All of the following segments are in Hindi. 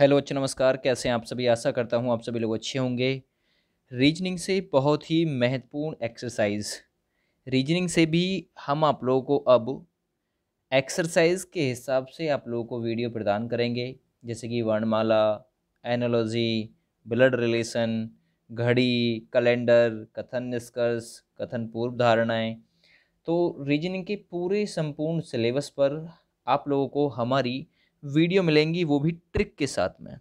हेलो अच्छा नमस्कार, कैसे हैं आप सभी। आशा करता हूं आप सभी लोग अच्छे होंगे। रीजनिंग से बहुत ही महत्वपूर्ण एक्सरसाइज, रीजनिंग से भी हम आप लोगों को अब एक्सरसाइज के हिसाब से आप लोगों को वीडियो प्रदान करेंगे, जैसे कि वर्णमाला, एनालॉजी, ब्लड रिलेशन, घड़ी, कैलेंडर, कथन निष्कर्ष, कथन पूर्व धारणाएँ। तो रीजनिंग के पूरे संपूर्ण सिलेबस पर आप लोगों को हमारी वीडियो मिलेंगी, वो भी ट्रिक के साथ में,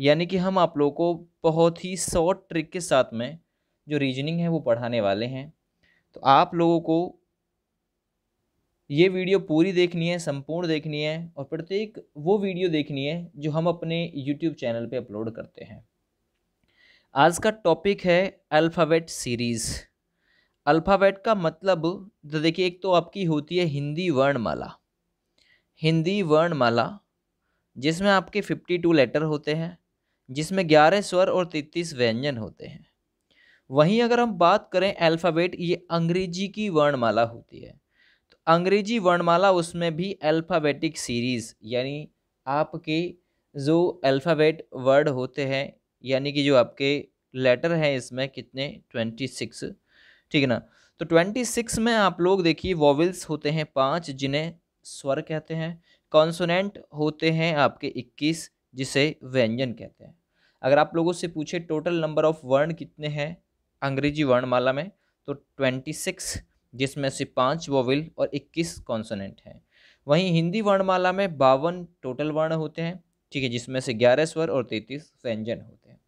यानी कि हम आप लोगों को बहुत ही शॉर्ट ट्रिक के साथ में जो रीजनिंग है वो पढ़ाने वाले हैं। तो आप लोगों को ये वीडियो पूरी देखनी है, संपूर्ण देखनी है और प्रत्येक वो वीडियो देखनी है जो हम अपने YouTube चैनल पे अपलोड करते हैं। आज का टॉपिक है अल्फ़ाबेट सीरीज़। अल्फ़ाबेट का मतलब तो देखिए, एक तो आपकी होती है हिंदी वर्णमाला, हिंदी वर्णमाला जिसमें आपके 52 लेटर होते हैं, जिसमें 11 स्वर और 33 व्यंजन होते हैं। वहीं अगर हम बात करें अल्फ़ाबेट, ये अंग्रेजी की वर्णमाला होती है। तो अंग्रेजी वर्णमाला, उसमें भी अल्फ़ाबेटिक सीरीज़, यानी आपके जो अल्फ़ाबेट वर्ड होते हैं, यानी कि जो आपके लेटर हैं, इसमें कितने 26, ठीक है ना। तो 26 में आप लोग देखिए वॉवल्स होते हैं 5 जिन्हें स्वर कहते हैं, कॉन्सोनेंट होते हैं आपके 21 जिसे व्यंजन कहते हैं। अगर आप लोगों से पूछे टोटल नंबर ऑफ वर्ण कितने हैं अंग्रेजी वर्णमाला में, तो 26 जिसमें से 5 वोवेल और 21 कॉन्सोनेंट हैं। वहीं हिंदी वर्णमाला में 52 टोटल वर्ण होते हैं, ठीक है, जिसमें से 11 स्वर और 33 व्यंजन होते हैं।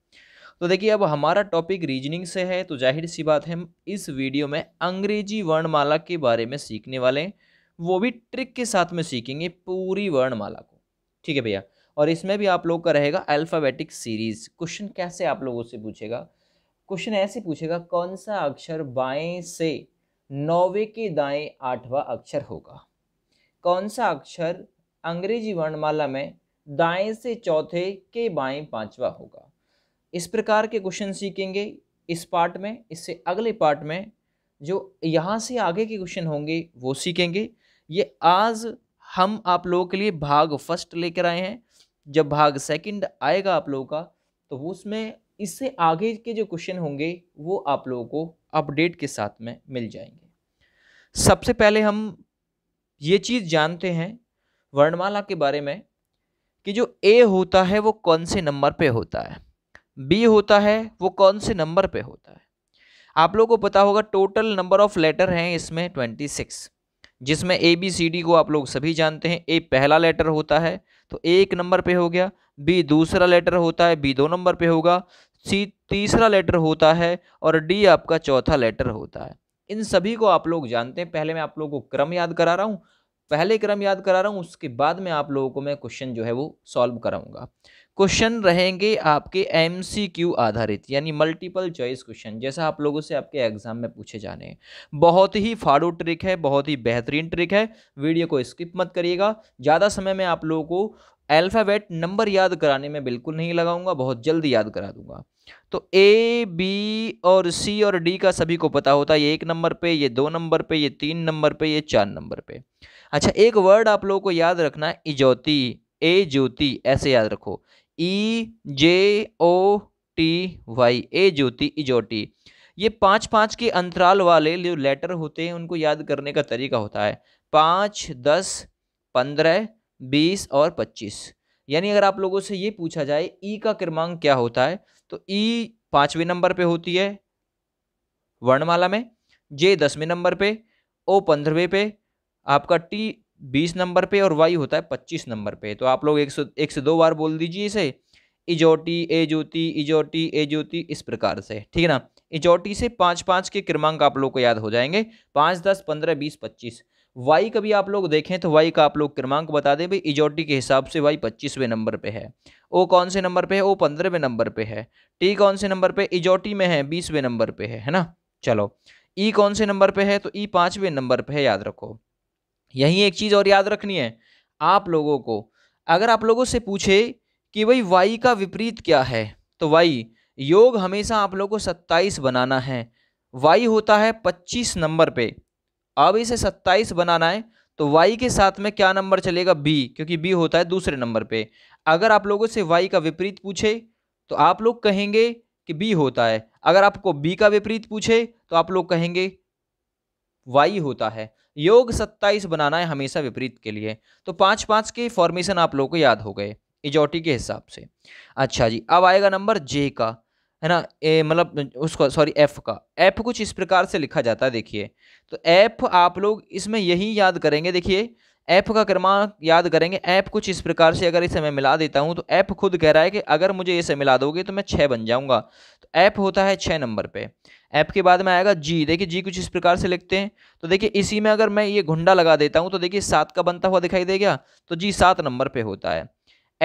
तो देखिए, अब हमारा टॉपिक रीजनिंग से है, तो जाहिर सी बात है हम इस वीडियो में अंग्रेजी वर्णमाला के बारे में सीखने वाले हैं, वो भी ट्रिक के साथ में सीखेंगे पूरी वर्णमाला को, ठीक है भैया। और इसमें भी आप लोग का रहेगा अल्फ़ाबेटिक सीरीज़। क्वेश्चन कैसे आप लोगों से पूछेगा, क्वेश्चन ऐसे पूछेगा, कौन सा अक्षर बाएं से 9वें के दाएं 8वां अक्षर होगा। कौन सा अक्षर अंग्रेजी वर्णमाला में दाएं से 4थे के बाएं 5वां होगा। इस प्रकार के क्वेश्चन सीखेंगे इस पार्ट में। इससे अगले पार्ट में जो यहाँ से आगे के क्वेश्चन होंगे वो सीखेंगे। ये आज हम आप लोगों के लिए भाग फर्स्ट लेकर आए हैं। जब भाग सेकंड आएगा आप लोगों का, तो वो उसमें इससे आगे के जो क्वेश्चन होंगे वो आप लोगों को अपडेट के साथ में मिल जाएंगे। सबसे पहले हम ये चीज़ जानते हैं वर्णमाला के बारे में कि जो ए होता है वो कौन से नंबर पे होता है, बी होता है वो कौन से नंबर पे होता है। आप लोगों को पता होगा टोटल नंबर ऑफ लेटर हैं इसमें 26, जिसमें ए बी सी डी को आप लोग सभी जानते हैं। ए पहला लेटर होता है तो ए एक नंबर पे हो गया, बी दूसरा लेटर होता है, बी 2 नंबर पे होगा, सी तीसरा लेटर होता है और डी आपका चौथा लेटर होता है। इन सभी को आप लोग जानते हैं। पहले मैं आप लोगों को क्रम याद करा रहा हूँ, पहले क्रम याद करा रहा हूँ, उसके बाद में आप लोगों को मैं क्वेश्चन जो है वो सॉल्व कराऊँगा। क्वेश्चन रहेंगे आपके MCQ आधारित, यानी मल्टीपल चॉइस क्वेश्चन, जैसा आप लोगों से आपके एग्जाम में पूछे जाने हैं। बहुत ही फाड़ू ट्रिक है, बहुत ही बेहतरीन ट्रिक है। वीडियो को स्किप मत करिएगा। ज़्यादा समय मैं आप लोगों को अल्फ़ाबेट नंबर याद कराने में बिल्कुल नहीं लगाऊंगा, बहुत जल्दी याद करा दूंगा। तो ए, बी और सी और डी का सभी को पता होता है। ये 1 नंबर पे, ये 2 नंबर पे, ये 3 नंबर पे, ये 4 नंबर पे। अच्छा, एक वर्ड आप लोगों को याद रखना है, इजोती, ए ज्योति, ऐसे याद रखो, EJOTY, ए ज्योति, इजोटी। ये 5-5 के अंतराल वाले जो लेटर होते हैं उनको याद करने का तरीका होता है 5, 10, 15, 20 और 25। यानी अगर आप लोगों से ये पूछा जाए ई का क्रमांक क्या होता है, तो ई 5वें नंबर पे होती है वर्णमाला में, जे 10वें नंबर पे, ओ 15वें पे, आपका टी 20 नंबर पे और वाई होता है 25 नंबर पे। तो आप लोग 102 बार बोल दीजिए इसे, इजोटी, ए ज्योति, इजोटी, ए ज्योति, इस प्रकार से, ठीक है ना। इजोटी से 5-5 के क्रमांक आप लोग को याद हो जाएंगे, 5, 10, 15, 20, 25। वाई का भी आप लोग देखें तो वाई का आप लोग क्रमांक बता दें भाई, इजोटी के हिसाब से वाई 25वें नंबर पे है। ओ कौन से नंबर पे है, ओ 15वें नंबर पे है। टी कौन से नंबर पे, इजोटी में है 20वें नंबर पे है ना। चलो, ई कौन से नंबर पे है, तो ई 5वें नंबर पे है, याद रखो। यही एक चीज़ और याद रखनी है आप लोगों को, अगर आप लोगों से पूछे कि भाई वाई का विपरीत क्या है, तो वाई योग हमेशा आप लोगों को 27 बनाना है। वाई होता है 25 नंबर पे, अब इसे 27 बनाना है तो y के साथ में क्या नंबर चलेगा b, क्योंकि b होता है दूसरे नंबर पे। अगर आप लोगों से y का विपरीत पूछे तो आप लोग कहेंगे कि b होता है, अगर आपको b का विपरीत पूछे तो आप लोग कहेंगे y होता है। योग 27 बनाना है हमेशा विपरीत के लिए। तो 5-5 के फॉर्मेशन आप लोगों को याद हो गए इजोटी के हिसाब से। अच्छा जी, अब आएगा नंबर j का, है ना, मतलब उसका सॉरी f का। f कुछ इस प्रकार से लिखा जाता है, देखिए। तो f आप लोग इसमें यही याद करेंगे, देखिए f का क्रमांक याद करेंगे। f कुछ इस प्रकार से, अगर इसे मैं मिला देता हूं तो f खुद कह रहा है कि अगर मुझे इसे मिला दोगे तो मैं 6 बन जाऊंगा। तो f होता है 6 नंबर पे। f के बाद में आएगा g, देखिए g कुछ इस प्रकार से लिखते हैं। तो देखिए इसी में अगर मैं ये घुंडा लगा देता हूँ तो देखिए 7 का बनता हुआ दिखाई देगा, तो g 7 नंबर पर होता है।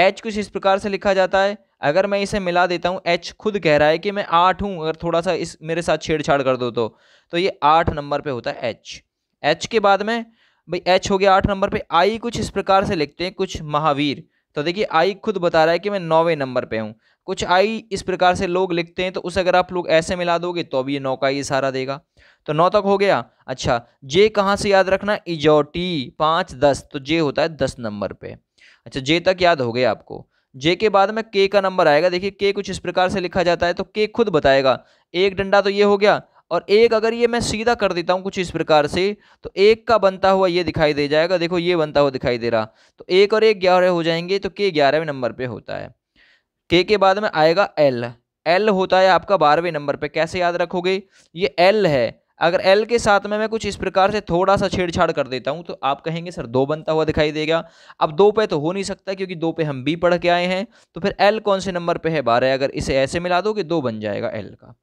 h कुछ इस प्रकार से लिखा जाता है, अगर मैं इसे मिला देता हूँ, h खुद कह रहा है कि मैं 8 हूँ, अगर थोड़ा सा इस मेरे साथ छेड़छाड़ कर दो तो ये 8 नंबर पे होता है h। h के बाद में भाई h हो गया 8 नंबर पे। i कुछ इस प्रकार से लिखते हैं, कुछ महावीर। तो देखिए i खुद बता रहा है कि मैं 9वें नंबर पे हूँ। कुछ i इस प्रकार से लोग लिखते हैं, तो उसे अगर आप लोग ऐसे मिला दोगे तो अभी ये 9 का ही इशारा देगा। तो 9 तक हो गया। अच्छा, j कहाँ से याद रखना, इजोटी 5-10, तो j होता है 10 नंबर पे। अच्छा, j तक याद हो गया आपको। जे के बाद में के का नंबर आएगा, देखिए के कुछ इस प्रकार से लिखा जाता है। तो के खुद बताएगा, एक डंडा तो ये हो गया, और एक अगर ये मैं सीधा कर देता हूँ कुछ इस प्रकार से तो एक का बनता हुआ ये दिखाई दे जाएगा। देखो ये बनता हुआ दिखाई दे रहा, तो एक और एक 11 हो जाएंगे। तो के 11वें नंबर पे होता है। के बाद में आएगा एल। एल होता है आपका 12वें नंबर पर। कैसे याद रखोगे, ये एल है, अगर L के साथ में मैं कुछ इस प्रकार से थोड़ा सा छेड़छाड़ कर देता हूं तो आप कहेंगे सर 2 बनता हुआ दिखाई देगा। अब 2 पे तो हो नहीं सकता क्योंकि 2 पे हम B पढ़ के आए हैं। तो फिर L कौन से नंबर पे है, 12। अगर इसे ऐसे मिला दोगे 2 बन जाएगा L का।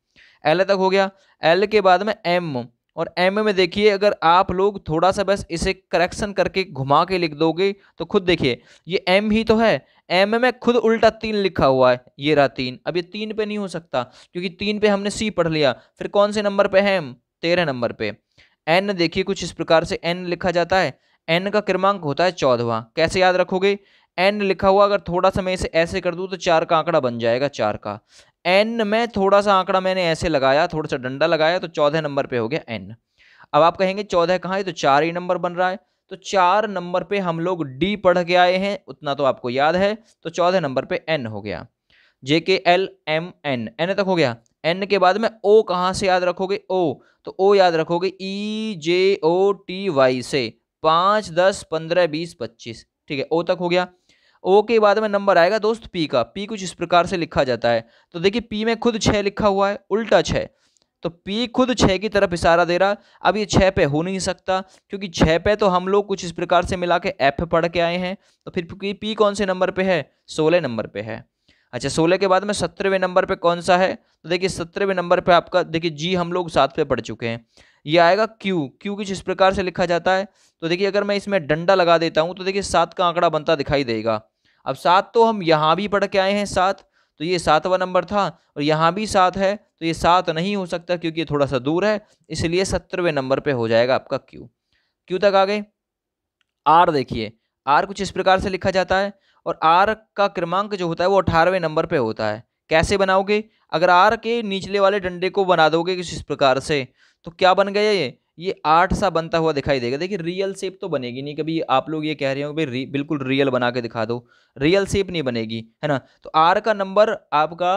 L तक हो गया। L के बाद में M, और M में देखिए अगर आप लोग थोड़ा सा बस इसे करेक्शन करके घुमा के लिख दोगे तो खुद देखिए ये M ही तो है। M में खुद उल्टा 3 लिखा हुआ है, ये रहा 3। अब ये 3 पे नहीं हो सकता क्योंकि 3 पे हमने C पढ़ लिया। फिर कौन से नंबर पे है M, 13 नंबर पे। n देखिए कुछ इस प्रकार से n लिखा जाता है। n का क्रमांक होता है 14वां। कैसे याद रखोगे, n लिखा हुआ अगर थोड़ा सा मैं इसे ऐसे कर दूँ तो 4 का आंकड़ा बन जाएगा। 4 का n में थोड़ा सा आंकड़ा मैंने ऐसे लगाया, थोड़ा सा डंडा लगाया, तो 14 नंबर पे हो गया n। अब आप कहेंगे 14 कहाँ है, तो 4 ही नंबर बन रहा है। तो 4 नंबर पे हम लोग d पढ़ के आए हैं, उतना तो आपको याद है। तो 14 नंबर पे n हो गया। जे के एल एम एन, एन तक हो गया। एन के बाद में ओ कहाँ से याद रखोगे, ओ, तो ओ याद रखोगे ई जे ओ टी वाई से। 5, 10, 15, 20, 25, ठीक है, ओ तक हो गया। ओ के बाद में नंबर आएगा दोस्त पी का। पी कुछ इस प्रकार से लिखा जाता है। तो देखिए पी में खुद 6 लिखा हुआ है, उल्टा 6, तो पी खुद 6 की तरफ इशारा दे रहा। अब ये 6 पे हो नहीं सकता क्योंकि 6 पे तो हम लोग कुछ इस प्रकार से मिला के एफ पढ़ के आए हैं। तो फिर पी कौन से नंबर पे है, 16 नंबर पे है। अच्छा, 16 के बाद में 17वें नंबर पे कौन सा है, तो देखिए 17वें नंबर पे आपका, देखिए जी हम लोग 7 पे पढ़ चुके हैं। ये आएगा क्यू। क्यू कुछ इस प्रकार से लिखा जाता है। तो देखिए अगर मैं इसमें डंडा लगा देता हूँ तो देखिए 7 का आंकड़ा बनता दिखाई देगा। अब 7 तो हम यहाँ भी पढ़ के आए हैं, 7, तो ये 7वां नंबर था, और यहाँ भी 7 है, तो ये 7 नहीं हो सकता क्योंकि ये थोड़ा सा दूर है, इसलिए 17वें नंबर पर हो जाएगा आपका क्यू। क्यू तक आ गए। आर देखिए, आर कुछ इस प्रकार से लिखा जाता है, और आर का क्रमांक जो होता है वो 18वें नंबर पे होता है। कैसे बनाओगे, अगर आर के निचले वाले डंडे को बना दोगे किसी इस प्रकार से तो क्या बन गया ये 8 सा बनता हुआ दिखाई देगा। देखिए रियल शेप तो बनेगी नहीं, कभी आप लोग ये कह रहे हो भाई बिल्कुल रियल बना के दिखा दो, रियल शेप नहीं बनेगी, है ना। तो आर का नंबर आपका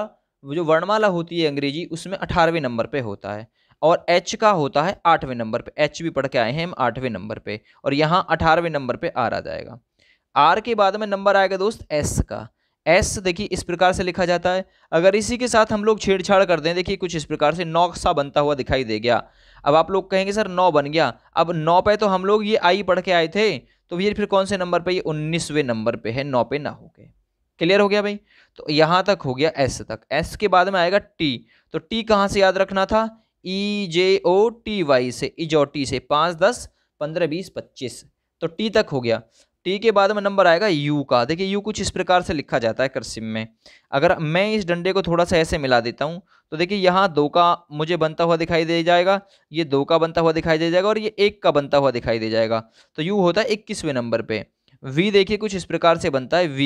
जो वर्णमाला होती है अंग्रेजी उसमें 18वें नंबर पर होता है, और एच का होता है 8वें नंबर पर। एच भी पढ़ के आए हैं हम 8वें नंबर पर, और यहाँ 18वें नंबर पर आर आ जाएगा। आर के बाद में नंबर आएगा दोस्त एस का। एस देखिए इस प्रकार से लिखा जाता है। अगर इसी के साथ हम लोग छेड़छाड़ कर दें, देखिए कुछ इस प्रकार से 9 सा बनता हुआ दिखाई दे गया। अब आप लोग कहेंगे सर 9 बन गया। अब 9 पे तो हम लोग ये आई पढ़ के आए थे, तो ये फिर कौन से नंबर पे, ये 19वें नंबर पे है, 9 पे ना हो गए। क्लियर हो गया भाई। तो यहाँ तक हो गया एस तक। एस के बाद में आएगा टी। तो टी कहाँ से याद रखना था, E J O T Y से, इजोटी से। 5, 10, 15, 20, 25, तो टी तक हो गया। टी के बाद में नंबर आएगा यू का। देखिए यू कुछ इस प्रकार से लिखा जाता है कर्सिव में। अगर मैं इस डंडे को थोड़ा सा ऐसे मिला देता हूँ तो देखिए यहाँ 2 का मुझे बनता हुआ दिखाई दे जाएगा, ये 2 का बनता हुआ दिखाई दे जाएगा, और ये 1 का बनता हुआ दिखाई दे जाएगा। तो यू होता है 21वें नंबर पे। V देखिए कुछ इस प्रकार से बनता है V,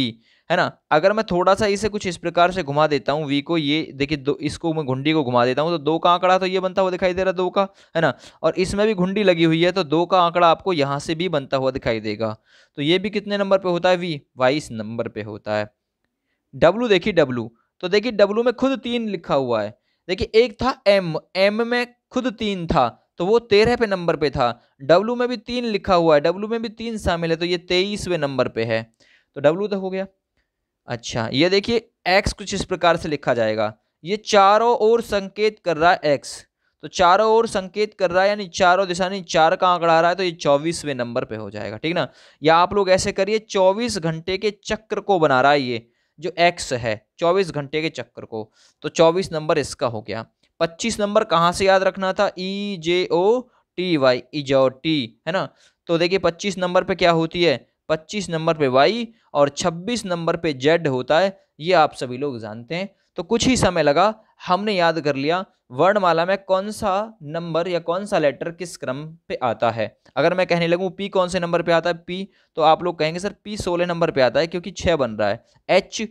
है ना। अगर मैं थोड़ा सा इसे कुछ इस प्रकार से घुमा देता हूँ V को, ये देखिए दो, इसको मैं घुंडी को घुमा देता हूँ तो दो का आंकड़ा तो ये बनता हुआ दिखाई दे रहा है, दो का, है ना। और इसमें भी घुंडी लगी हुई है तो दो का आंकड़ा आपको यहाँ से भी बनता हुआ दिखाई देगा। तो ये भी कितने नंबर पर होता है V, 22 नंबर पर होता है। W देखिए, W तो देखिए W में खुद 3 लिखा हुआ है। देखिए एक था M, M में खुद 3 था तो वो 13वें नंबर पे था। W में भी 3 लिखा हुआ है, W में भी 3 शामिल है तो ये 23वें नंबर पे है। तो W तो हो गया। अच्छा ये देखिए X कुछ इस प्रकार से लिखा जाएगा, ये चारों ओर संकेत कर रहा है X, तो चारों ओर संकेत कर रहा है यानी चारों दिशा, यानी 4 का आंकड़ा आ रहा है तो ये 24वें नंबर पे हो जाएगा, ठीक ना। या आप लोग ऐसे करिए, 24 घंटे के चक्र को बना रहा है ये जो X है, 24 घंटे के चक्कर को, तो 24 नंबर इसका हो गया। 25 नंबर कहाँ से याद रखना था, EJOTY, EJOT, है ना। तो देखिए 25 नंबर पे क्या होती है, 25 नंबर पे Y और 26 नंबर पे Z होता है, ये आप सभी लोग जानते हैं। तो कुछ ही समय लगा, हमने याद कर लिया वर्णमाला में कौन सा नंबर या कौन सा लेटर किस क्रम पे आता है। अगर मैं कहने लगूँ P कौन से नंबर पे आता है, P, तो आप लोग कहेंगे सर P 16 नंबर पे आता है क्योंकि 6 बन रहा है। H,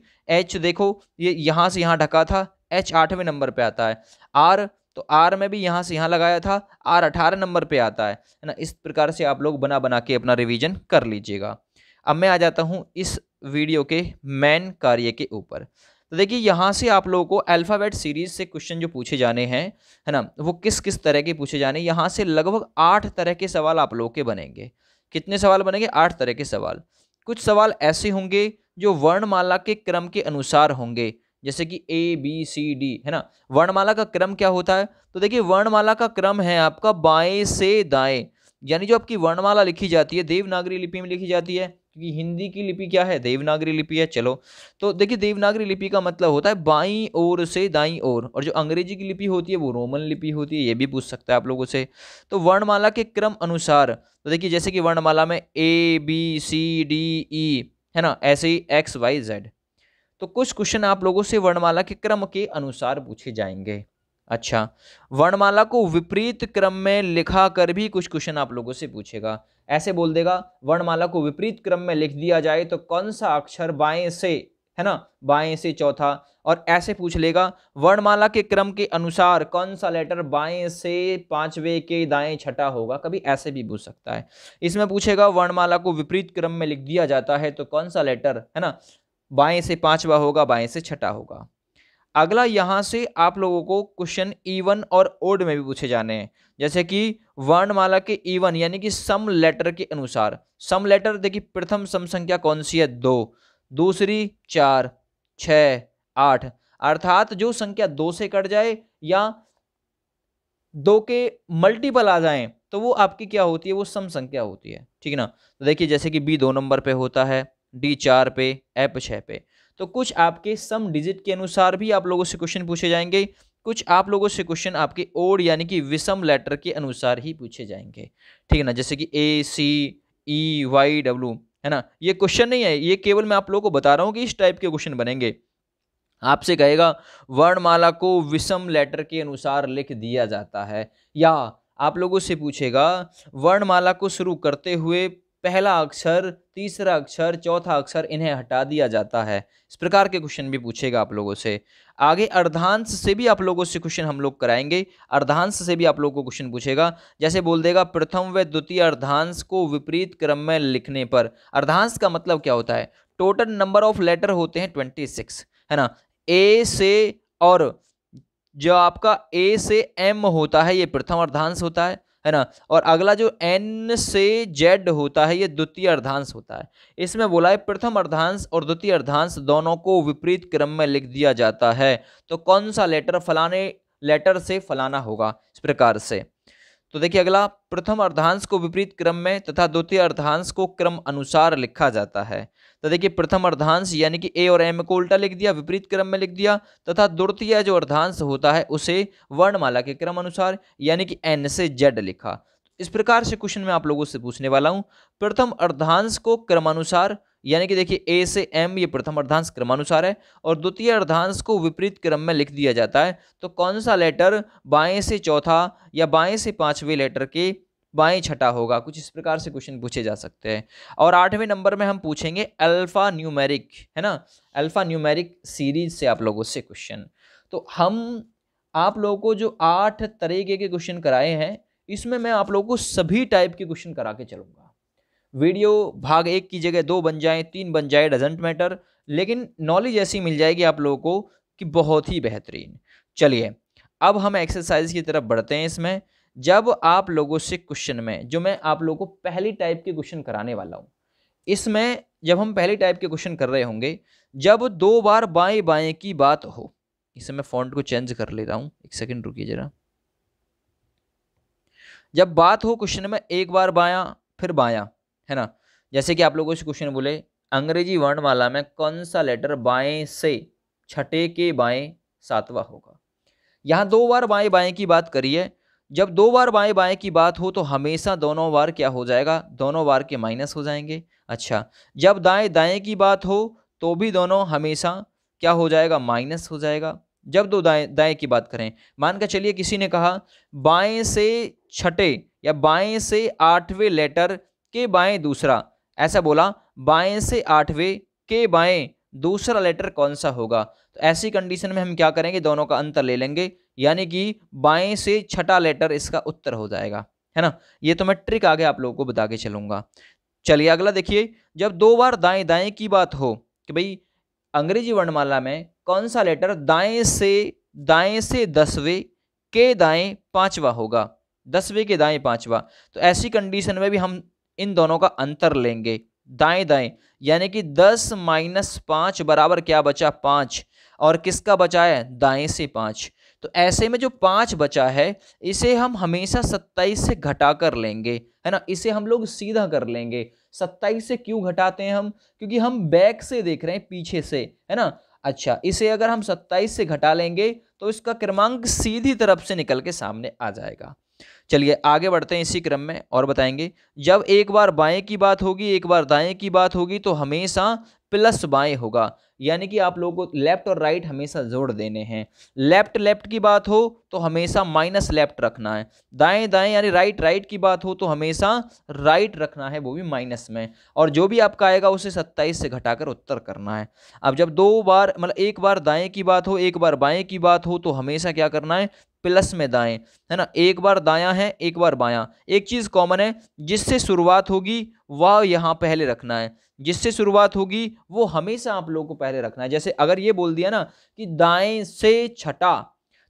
H देखो ये यहाँ से यहाँ ढका था, H 8वें नंबर पे आता है। R, तो R में भी यहाँ से यहाँ लगाया था, R 18 नंबर पे आता है ना। इस प्रकार से आप लोग बना बना के अपना रिवीजन कर लीजिएगा। अब मैं आ जाता हूँ इस वीडियो के मेन कार्य के ऊपर। तो देखिए यहाँ से आप लोगों को अल्फ़ाबेट सीरीज़ से क्वेश्चन जो पूछे जाने हैं, है ना, वो किस किस तरह के पूछे जाने, यहाँ से लगभग 8 तरह के सवाल आप लोगों के बनेंगे। कितने सवाल बनेंगे, 8 तरह के सवाल। कुछ सवाल ऐसे होंगे जो वर्णमाला के क्रम के अनुसार होंगे, जैसे कि ABCD, है ना। वर्णमाला का क्रम क्या होता है, तो देखिए वर्णमाला का क्रम है आपका बाएँ से दाएँ, यानी जो आपकी वर्णमाला लिखी जाती है देवनागरी लिपि में लिखी जाती है, क्योंकि हिंदी की लिपि क्या है, देवनागरी लिपि है। चलो तो देखिए देवनागरी लिपि का मतलब होता है बाईं ओर से दाईं ओर, और जो अंग्रेजी की लिपि होती है वो रोमन लिपि होती है, ये भी पूछ सकता है आप लोगों से। तो वर्णमाला के क्रम अनुसार, तो देखिए जैसे कि वर्णमाला में ABCDE, है ना, ऐसे ही XYZ। तो कुछ क्वेश्चन आप लोगों से वर्णमाला के क्रम के अनुसार पूछे जाएंगे। अच्छा, वर्णमाला को विपरीत क्रम में लिखा कर भी कुछ क्वेश्चन आप लोगों से पूछेगा। ऐसे बोल देगा वर्णमाला को विपरीत क्रम में लिख दिया जाए तो कौन सा अक्षर बाएं से, है ना, बाएं से चौथा। और ऐसे पूछ लेगा वर्णमाला के क्रम के अनुसार कौन सा लेटर बाएं से 5वें के दाएं छठा होगा, कभी ऐसे भी पूछ सकता है। इसमें पूछेगा वर्णमाला को विपरीत क्रम में लिख दिया जाता है तो कौन सा लेटर, है ना, बाएं से 5वां होगा, बाएं से छठा होगा। अगला यहाँ से आप लोगों को क्वेश्चन ईवन और ओड में भी पूछे जाने हैं, जैसे कि वर्णमाला के ईवन यानी कि सम लेटर के अनुसार। सम लेटर देखिए प्रथम सम संख्या कौन सी है, 2, दूसरी 4, 6, 8, अर्थात जो संख्या 2 से कट जाए या 2 के मल्टीपल आ जाए तो वो आपकी क्या होती है, वो सम संख्या होती है, ठीक है ना। तो देखिए जैसे कि B 2 नंबर पे होता है, D 4 पे, F 6 पे। तो कुछ आपके सम डिजिट के अनुसार भी आप लोगों से क्वेश्चन पूछे जाएंगे। कुछ आप लोगों से क्वेश्चन आपके ओड यानी कि विषम लेटर के अनुसार ही पूछे जाएंगे, ठीक है ना, जैसे कि ACEYW, है ना। ये क्वेश्चन नहीं है, ये केवल मैं आप लोगों को बता रहा हूँ कि इस टाइप के क्वेश्चन बनेंगे। आपसे कहेगा वर्णमाला को विषम लेटर के अनुसार लिख दिया जाता है, या आप लोगों से पूछेगा वर्णमाला को शुरू करते हुए पहला अक्षर, तीसरा अक्षर, चौथा अक्षर इन्हें हटा दिया जाता है। इस प्रकार के क्वेश्चन भी पूछेगा आप लोगों से। आगे अर्धांश से भी आप लोगों से क्वेश्चन हम लोग कराएंगे। अर्धांश से भी आप लोगों को क्वेश्चन पूछेगा, जैसे बोल देगा प्रथम व द्वितीय अर्धांश को विपरीत क्रम में लिखने पर। अर्धांश का मतलब क्या होता है, टोटल नंबर ऑफ लेटर होते हैं 26, है ना। ए से, और जो आपका ए से एम होता है ये प्रथम अर्धांश होता है, है ना। और अगला जो N से Z होता है ये द्वितीय अर्धांश होता है। इसमें बोला है प्रथम अर्धांश और द्वितीय अर्धांश दोनों को विपरीत क्रम में लिख दिया जाता है तो कौन सा लेटर फलाने लेटर से फलाना होगा, इस प्रकार से। तो देखिए अगला, प्रथम अर्धांश को विपरीत क्रम में तथा द्वितीय अर्धांश को क्रम अनुसार लिखा जाता है। तो देखिए प्रथम अर्धांश यानी कि ए और एम को उल्टा लिख दिया, विपरीत क्रम में लिख दिया, तथा द्वितीय जो अर्धांश होता है उसे वर्णमाला के क्रम अनुसार यानी कि एन से जेड लिखा। इस प्रकार से क्वेश्चन मैं आप लोगों से पूछने वाला हूँ। प्रथम अर्धांश को क्रमानुसार यानी कि देखिए ए से एम ये प्रथम अर्धांश क्रमानुसार है, और द्वितीय अर्धांश को विपरीत क्रम में लिख दिया जाता है तो कौन सा लेटर बाएं से चौथा या बाएं से 5वें लेटर के बाएं छठा होगा। कुछ इस प्रकार से क्वेश्चन पूछे जा सकते हैं। और 8वें नंबर में हम पूछेंगे अल्फ़ा न्यूमेरिक, है ना, अल्फ़ा न्यूमेरिक सीरीज से आप लोगों से क्वेश्चन। तो हम आप लोगों को जो 8 तरीके के क्वेश्चन कराए हैं, इसमें मैं आप लोगों को सभी टाइप के क्वेश्चन करा के चलूँगा। वीडियो भाग 1 की जगह 2 बन जाए, 3 बन जाए, डजेंट मैटर, लेकिन नॉलेज ऐसी मिल जाएगी आप लोगों को कि बहुत ही बेहतरीन। चलिए अब हम एक्सरसाइज की तरफ बढ़ते हैं। इसमें जब आप लोगों से क्वेश्चन में जो मैं आप लोगों को पहली टाइप के क्वेश्चन कराने वाला हूँ, इसमें जब हम पहली टाइप के क्वेश्चन कर रहे होंगे, जब 2 बार बाएं बाएं की बात हो, इसे मैं फॉन्ट को चेंज कर ले रहा हूँ, 1 सेकंड रुकिए जरा। जब बात हो क्वेश्चन में एक बार बायां फिर बायां, है ना, जैसे कि आप लोगों से क्वेश्चन बोले अंग्रेजी वर्णमाला में कौन सा लेटर बाएं से छठे के बाएं 7वां होगा। यहाँ 2 बार बाएं बाएं की बात करिए। जब 2 बार बाएं बाएं की बात हो तो हमेशा दोनों बार क्या हो जाएगा, दोनों बार के माइनस हो जाएंगे। अच्छा, जब दाएं दाएं की बात हो तो भी दोनों हमेशा क्या हो जाएगा, माइनस हो जाएगा। जब 2 दाएं दाएं की बात करें, मान के चलिए किसी ने कहा बाएं से छठे या बाएं से 8वें लेटर के बाएं दूसरा, ऐसा बोला बाएं से 8वें के बाएं दूसरा लेटर कौन सा होगा, तो ऐसी कंडीशन में हम क्या करेंगे, दोनों का अंतर ले लेंगे, यानी कि बाएं से छठा लेटर इसका उत्तर हो जाएगा, है ना। ये तो मैं ट्रिक आगे आप लोगों को बता के चलूँगा। चलिए अगला देखिए, जब 2 बार दाएं दाएं की बात हो कि भाई अंग्रेजी वर्णमाला में कौन सा लेटर दाएं से 10वें के दाएं 5वां होगा, 10वें के दाएं 5वां, तो ऐसी कंडीशन में भी हम इन दोनों का अंतर लेंगे, दाएं दाएं, यानी कि 10 - 5 बराबर क्या बचा, 5, और किसका बचा है, दाएं से 5। तो ऐसे में जो 5 बचा है इसे हम हमेशा 27 से घटा कर लेंगे, है ना, इसे हम लोग सीधा कर लेंगे। 27 से क्यों घटाते हैं हम, क्योंकि हम बैक से देख रहे हैं, पीछे से, है ना। अच्छा, इसे अगर हम 27 से घटा लेंगे तो इसका क्रमांक सीधी तरफ से निकल के सामने आ जाएगा। चलिए आगे बढ़ते हैं इसी क्रम में और बताएंगे, जब 1 बार बाएं की बात होगी 1 बार दाएं की बात होगी तो हमेशा प्लस बाएं होगा, यानी कि आप लोगों को लेफ्ट और राइट हमेशा जोड़ देने हैं। लेफ्ट लेफ्ट की बात हो तो हमेशा माइनस लेफ्ट रखना है, दाएं दाएं यानी राइट राइट की बात हो तो हमेशा राइट रखना है, वो भी माइनस में, और जो भी आपका आएगा उसे 27 से घटाकर उत्तर करना है। अब जब 2 बार मतलब 1 बार दाएं की बात हो 1 बार बाएं की बात हो तो हमेशा क्या करना है, प्लस में दाएं, है ना। 1 बार दायां है 1 बार बायां, एक चीज़ कॉमन है, जिससे शुरुआत होगी वह यहाँ पहले रखना है, जिससे शुरुआत होगी वो हमेशा आप लोगों को पहले रखना है। जैसे अगर ये बोल दिया ना कि दाएं से छठा,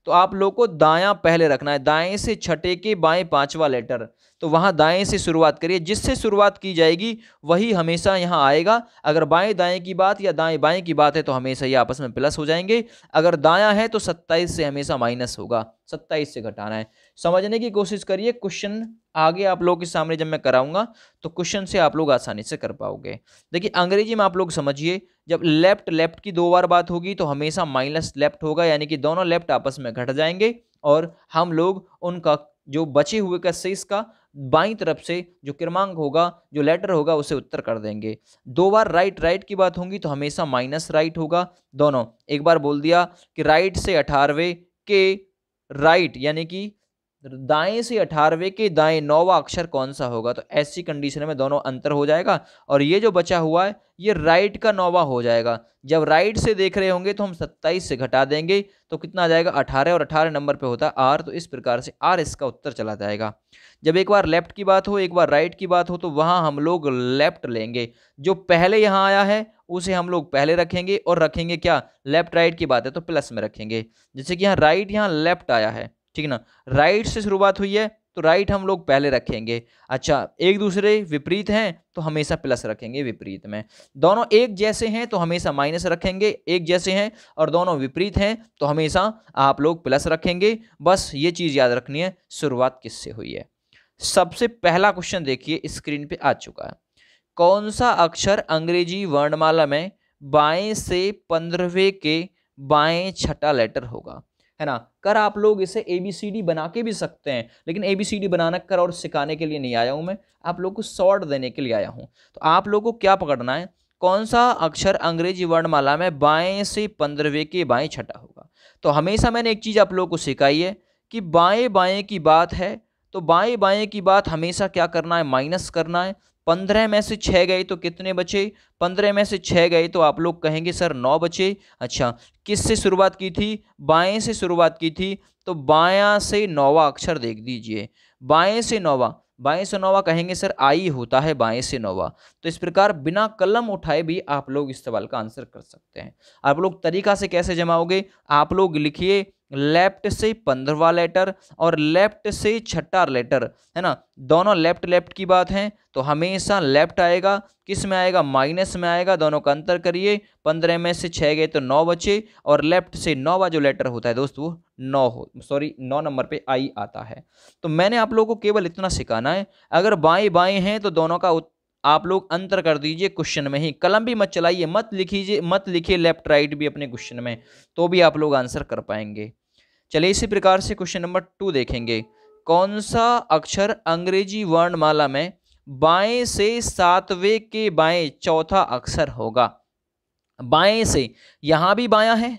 तो आप लोगों को दायां पहले रखना है, दाएं से छठे के बाएं 5वां लेटर, तो वहाँ दाएं से शुरुआत करिए, जिससे शुरुआत की जाएगी वही हमेशा यहाँ आएगा। अगर बाएं दाएं की बात या दाएं बाएं की बात है तो हमेशा ये आपस में प्लस हो जाएंगे। अगर दायां है तो 27 से हमेशा माइनस होगा, 27 से घटाना है। समझने की कोशिश करिए, क्वेश्चन आगे आप लोगों के सामने जब मैं कराऊंगा तो क्वेश्चन से आप लोग आसानी से कर पाओगे। देखिए अंग्रेजी में आप लोग समझिए, जब लेफ्ट लेफ्ट की 2 बार बात होगी तो हमेशा माइनस लेफ्ट होगा, यानी कि दोनों लेफ्ट आपस में घट जाएंगे और हम लोग उनका जो बचे हुए का शेष का बाईं तरफ से जो क्रमांक होगा जो लेटर होगा उसे उत्तर कर देंगे। 2 बार राइट राइट की बात होगी तो हमेशा माइनस राइट होगा, दोनों। एक बार बोल दिया कि राइट से 18वें के राइट, यानी कि दाएं से 18वें के दाएं 9वां अक्षर कौन सा होगा, तो ऐसी कंडीशन में दोनों अंतर हो जाएगा। और ये जो बचा हुआ है ये राइट का 9वां हो जाएगा। जब राइट से देख रहे होंगे तो हम 27 से घटा देंगे तो कितना आ जाएगा, 18, और 18 नंबर पे होता है आर, तो इस प्रकार से आर इसका उत्तर चला जाएगा। जब 1 बार लेफ्ट की बात हो 1 बार राइट की बात हो तो वहाँ हम लोग लेफ्ट लेंगे, जो पहले यहाँ आया है उसे हम लोग पहले रखेंगे और रखेंगे क्या, लेफ्ट राइट की बात है तो प्लस में रखेंगे। जैसे कि यहाँ राइट यहाँ लेफ्ट आया है, ठीक ना, राइट से शुरुआत हुई है तो राइट हम लोग पहले रखेंगे। अच्छा, एक दूसरे विपरीत हैं तो हमेशा प्लस रखेंगे विपरीत में, दोनों एक जैसे हैं तो हमेशा माइनस रखेंगे, एक जैसे हैं और दोनों विपरीत हैं तो हमेशा आप लोग प्लस रखेंगे। बस ये चीज़ याद रखनी है, शुरुआत किससे हुई है। सबसे पहला क्वेश्चन देखिए स्क्रीन पे आ चुका है, कौन सा अक्षर अंग्रेजी वर्णमाला में बाएं से 15वें के बाएं छठा लेटर होगा, है ना। कर आप लोग इसे ABCD बना के भी सकते हैं, लेकिन ABCD बनाना कर और सिखाने के लिए नहीं आया हूँ मैं, आप लोग को शॉर्ट देने के लिए आया हूँ। तो आप लोगों को क्या पकड़ना है, कौन सा अक्षर अंग्रेजी वर्णमाला में बाएं से 15वें के बाएं छठा होगा। तो हमेशा मैंने एक चीज़ आप लोगों को सिखाई है कि बाएं बाएं की बात है तो बाएं बाएं की बात हमेशा क्या करना है, माइनस करना है। 15 में से 6 गए तो कितने बचे, 15 में से 6 गए तो आप लोग कहेंगे सर 9 बचे। अच्छा, किस से शुरुआत की थी, बाएं से शुरुआत की थी, तो बायां से नौवा अक्षर देख दीजिए, बाएं से नौवा, बाएं से नौवा कहेंगे सर आई होता है बाएं से नौवा। तो इस प्रकार बिना कलम उठाए भी आप लोग इस सवाल का आंसर कर सकते हैं। आप लोग तरीका से कैसे जमाओगे, आप लोग लिखिए लेफ्ट से 15वां लेटर और लेफ्ट से 6ठा लेटर, है ना, दोनों लेफ्ट लेफ्ट की बात है तो हमेशा लेफ्ट आएगा, किस में आएगा, माइनस में आएगा। दोनों का अंतर करिए, 15 में से 6 गए तो 9 बचे और लेफ्ट से 9वां जो लेटर होता है दोस्त वो 9 नंबर पे आई आता है। तो मैंने आप लोगों को केवल इतना सिखाना है, अगर बाएं बाएं हैं तो दोनों का आप लोग अंतर कर दीजिए क्वेश्चन में ही, कलम भी मत चलाइए, मत लिखिए लेफ्ट राइट भी अपने क्वेश्चन में, तो भी आप लोग आंसर कर पाएंगे। चलिए इसी प्रकार से क्वेश्चन नंबर 2 देखेंगे। कौन सा अक्षर अंग्रेजी वर्णमाला में बाएं से 7वें के बाएं 4था अक्षर होगा। बाएं से, यहाँ भी बायां है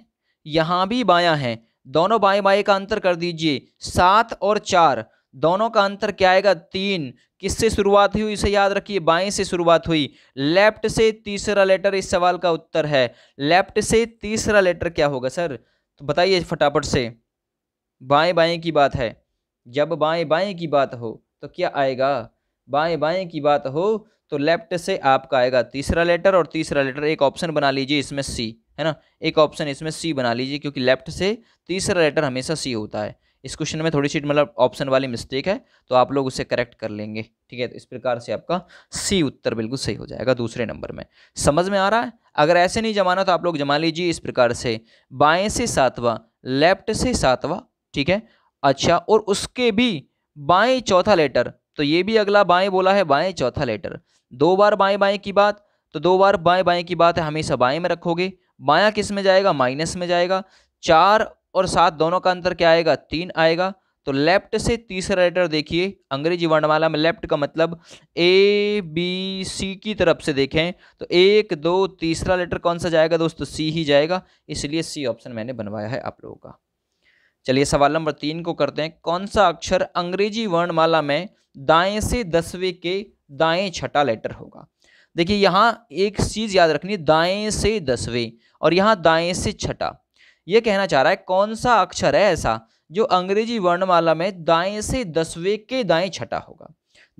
यहाँ भी बायां है, दोनों बाएं बाएं का अंतर कर दीजिए, 7 और 4 दोनों का अंतर क्या आएगा, 3। किससे शुरुआत हुई इसे याद रखिए, बाएं से शुरुआत हुई, लेफ्ट से 3रा लेटर इस सवाल का उत्तर है। लेफ्ट से 3रा लेटर क्या होगा सर, तो बताइए फटाफट से, बाएं बाएं की बात है, जब बाएं बाएं की बात हो तो क्या आएगा, बाएं बाएं की बात हो तो लेफ्ट से आपका आएगा 3रा लेटर और 3रा लेटर, एक ऑप्शन बना लीजिए इसमें सी, है ना, एक ऑप्शन इसमें सी बना लीजिए क्योंकि लेफ्ट से 3रा लेटर हमेशा सी होता है। इस क्वेश्चन में थोड़ी सी मतलब ऑप्शन वाली मिस्टेक है तो आप लोग उसे करेक्ट कर लेंगे, ठीक है। तो इस प्रकार से आपका सी उत्तर बिल्कुल सही हो जाएगा दूसरे नंबर में। समझ में आ रहा है, अगर ऐसे नहीं जमाना तो आप लोग जमा लीजिए इस प्रकार से, बाएं से 7वां लेफ्ट से 7वां, ठीक है। अच्छा, और उसके भी बाएं 4था लेटर, तो ये भी अगला बाएं बोला है, बाएं 4था लेटर, 2 बार बाएं बाएं की बात, तो 2 बार बाएं बाएं की बात है, हमेशा बाएं में रखोगे। बायां किस में जाएगा, माइनस में जाएगा। 4 और 7 दोनों का अंतर क्या आएगा, 3 आएगा। तो लेफ्ट से 3रा लेटर देखिए, अंग्रेजी वर्णमाला में लेफ्ट का मतलब ABC की तरफ से देखें तो 1, 2, 3रा लेटर कौन सा जाएगा दोस्तों, सी ही जाएगा, इसलिए सी ऑप्शन मैंने बनवाया है आप लोगों का। चलिए सवाल नंबर 3 को करते हैं। कौन सा अक्षर अंग्रेजी वर्णमाला में दाएं से 10वें के दाएं 6ठा लेटर होगा। देखिए यहाँ एक चीज़ याद रखनी, दाएं से 10वें और यहाँ दाएं से 6ठा, ये कहना चाह रहा है कौन सा अक्षर है ऐसा जो अंग्रेजी वर्णमाला में दाएं से 10वें के दाएं 6ठा होगा।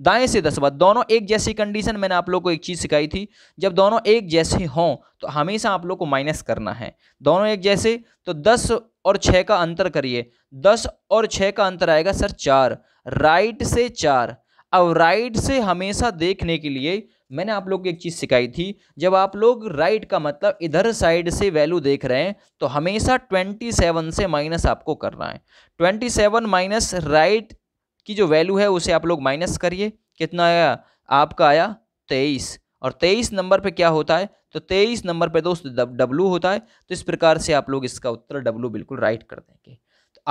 दाएं से 10वां, दोनों एक जैसी कंडीशन, मैंने आप लोग को एक चीज़ सिखाई थी, जब दोनों एक जैसे हों तो हमेशा आप लोग को माइनस करना है। दोनों एक जैसे तो 10 और 6 का अंतर करिए, 10 और 6 का अंतर आएगा सर 4, राइट से 4। अब राइट से हमेशा देखने के लिए मैंने आप लोग को एक चीज़ सिखाई थी, जब आप लोग राइट का मतलब इधर साइड से वैल्यू देख रहे हैं तो हमेशा 27 से माइनस आपको करना है। 27 माइनस राइट की जो वैल्यू है उसे आप लोग माइनस करिए, कितना आया आपका, आया 23 और 23 नंबर पे क्या होता है, तो 23 नंबर पे दोस्त W होता है। तो इस प्रकार से आप लोग इसका उत्तर W बिल्कुल राइट कर देंगे।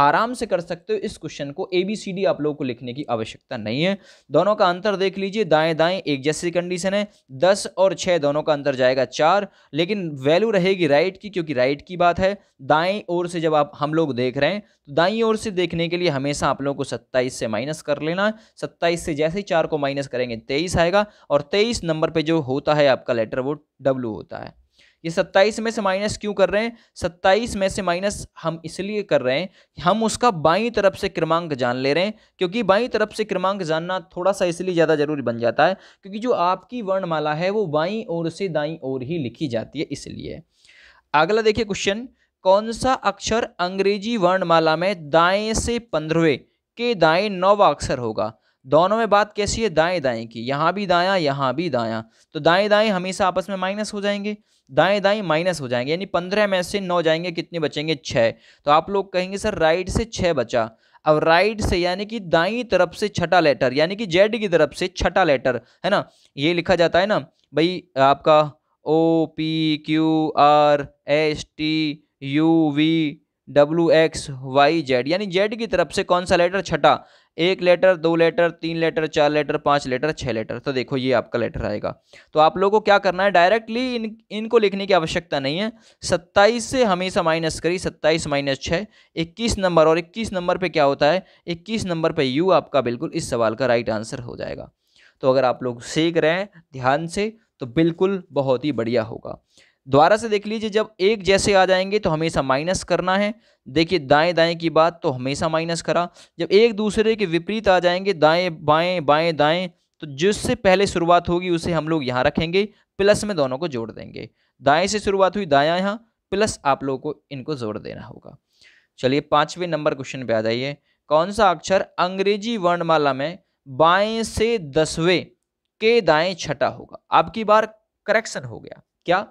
आराम से कर सकते हो इस क्वेश्चन को, ABCD आप लोगों को लिखने की आवश्यकता नहीं है। दोनों का अंतर देख लीजिए, दाएं दाएं एक जैसी कंडीशन है, 10 और 6 दोनों का अंतर जाएगा 4, लेकिन वैल्यू रहेगी राइट की क्योंकि राइट की बात है। दाएं ओर से जब आप हम लोग देख रहे हैं तो दाईं ओर से देखने के लिए हमेशा आप लोगों को 27 से माइनस कर लेना है। 27 से जैसे ही 4 को माइनस करेंगे 23 आएगा और 23 नंबर पर जो होता है आपका लेटर वो W होता है। ये 27 में से माइनस क्यों कर रहे हैं, 27 में से माइनस हम इसलिए कर रहे हैं कि हम उसका बाईं तरफ से क्रमांक जान ले रहे हैं, क्योंकि बाईं तरफ से क्रमांक जानना थोड़ा सा इसलिए ज़्यादा जरूरी बन जाता है क्योंकि जो आपकी वर्णमाला है वो बाईं ओर से दाईं ओर ही लिखी जाती है, इसलिए। अगला देखिए क्वेश्चन, कौन सा अक्षर अंग्रेजी वर्णमाला में दाएँ से 15वें के दाएँ 9वां अक्षर होगा। दोनों में बात कैसी है, दाएं दाएं की, यहाँ भी दायां यहाँ भी दायां, तो दाएं दाएं हमेशा आपस में माइनस हो जाएंगे, दाएं दाएं माइनस हो जाएंगे, यानी 15 में से 9 जाएंगे, कितने बचेंगे 6। तो आप लोग कहेंगे सर राइट से 6 बचा। अब राइट से यानी कि दाईं तरफ से 6ठा लेटर, यानी कि जेड की तरफ से 6ठा लेटर, है ना, ये लिखा जाता है ना भाई आपका OPQRSTUVWXYZ, यानी जेड की तरफ से कौन सा लेटर 6ठा, एक लेटर, दो लेटर, तीन लेटर, चार लेटर, पाँच लेटर, छः लेटर। तो देखो ये आपका लेटर आएगा। तो आप लोगों को क्या करना है, डायरेक्टली इनको लिखने की आवश्यकता नहीं है। 27 से हमेशा माइनस करी, 27 माइनस 6 21 नंबर, और 21 नंबर पे क्या होता है, 21 नंबर पे यू आपका बिल्कुल इस सवाल का राइट आंसर हो जाएगा। तो अगर आप लोग सीख रहे हैं ध्यान से तो बिल्कुल बहुत ही बढ़िया होगा। दोबारा से देख लीजिए, जब एक जैसे आ जाएंगे तो हमेशा माइनस करना है। देखिए दाएं दाएं की बात तो हमेशा माइनस करा। जब एक दूसरे के विपरीत आ जाएंगे, दाएं बाएं बाएं दाएं, तो जिससे पहले शुरुआत होगी उसे हम लोग यहाँ रखेंगे, प्लस में दोनों को जोड़ देंगे। दाएं से शुरुआत हुई, दायां यहाँ, प्लस आप लोगों को इनको जोड़ देना होगा। चलिए 5वें नंबर क्वेश्चन पे आ जाइए। कौन सा अक्षर अंग्रेजी वर्णमाला में बाएँ से 10वें के दाएँ छठा होगा? आपकी बार करेक्शन हो गया क्या?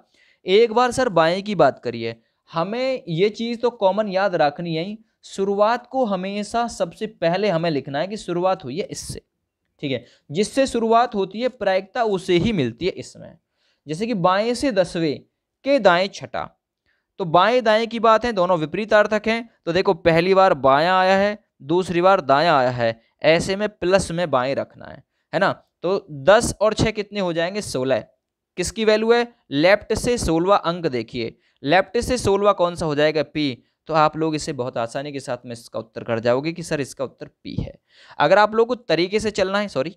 एक बार सर बाएं की बात करिए, हमें ये चीज़ तो कॉमन याद रखनी है, शुरुआत को हमेशा सबसे पहले हमें लिखना है कि शुरुआत हुई है इससे। ठीक है, जिससे शुरुआत होती है प्रायिकता उसे ही मिलती है इसमें। जैसे कि बाएं से 10वें के दाएं छठा, तो बाएं दाएं की बात है, दोनों विपरीतार्थक हैं। तो देखो पहली बार बायां आया है, दूसरी बार दायां आया है, ऐसे में प्लस में बाएँ रखना है ना। तो 10 और 6 कितने हो जाएंगे, 16। किसकी वैल्यू है, लेफ्ट से 16वां अंक। देखिए लेफ्ट से 16वां कौन सा हो जाएगा, पी। तो आप लोग इसे बहुत आसानी के साथ में इसका उत्तर कर जाओगे कि सर इसका उत्तर पी है। अगर आप लोगों को तरीके से चलना है, सॉरी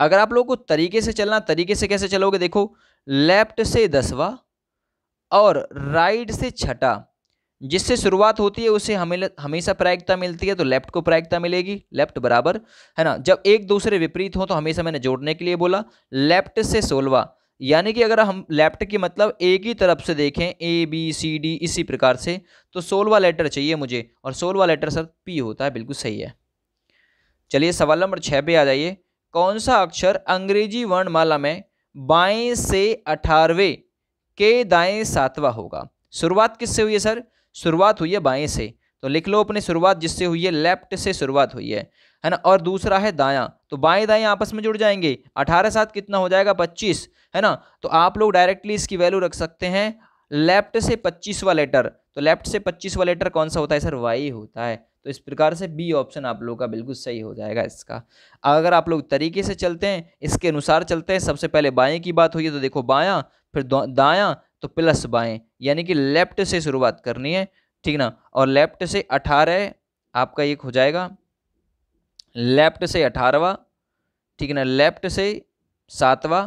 अगर आप लोगों को तरीके से चलना, तरीके से कैसे चलोगे, देखो लेफ्ट से 10वां और राइट से 6ठा, जिससे शुरुआत होती है उसे हमें हमेशा प्रायिकता मिलती है। तो लेफ्ट को प्रायिकता मिलेगी, लेफ्ट बराबर है ना। जब एक दूसरे विपरीत हो तो हमेशा मैंने जोड़ने के लिए बोला, लेफ्ट से 16वां, यानी कि अगर हम लेफ्ट की मतलब एक ही तरफ से देखें, ए बी सी डी इसी प्रकार से, तो 16वां लेटर चाहिए मुझे, और 16वां लेटर सर पी होता है। बिल्कुल सही है। चलिए सवाल नंबर 6 पे आ जाइए। कौन सा अक्षर अंग्रेजी वर्णमाला में बाएँ से 18वें के दाएँ 7वां होगा? शुरुआत किससे हुई है सर, शुरुआत हुई है बाएं से। तो लिख लो अपने, शुरुआत जिससे हुई है, लेफ्ट से शुरुआत हुई है ना, और दूसरा है दायां, तो बाएं दाएं आपस में जुड़ जाएंगे। 18 साथ कितना हो जाएगा, 25 है ना। तो आप लोग डायरेक्टली इसकी वैल्यू रख सकते हैं, लेफ्ट से 25वां लेटर। तो लेफ्ट से 25वां लेटर कौन सा होता है सर, वाई होता है। तो इस प्रकार से बी ऑप्शन आप लोगों का बिल्कुल सही हो जाएगा इसका। अगर आप लोग तरीके से चलते हैं, इसके अनुसार चलते हैं, सबसे पहले बाएं की बात हुई है तो देखो बायां, फिर दायां, तो प्लस बाएं, यानी कि लेफ्ट से शुरुआत करनी है, ठीक ना। और लेफ्ट से 18 आपका एक हो जाएगा, लेफ्ट से 18वां, ठीक ना, लेफ्ट से 7वां,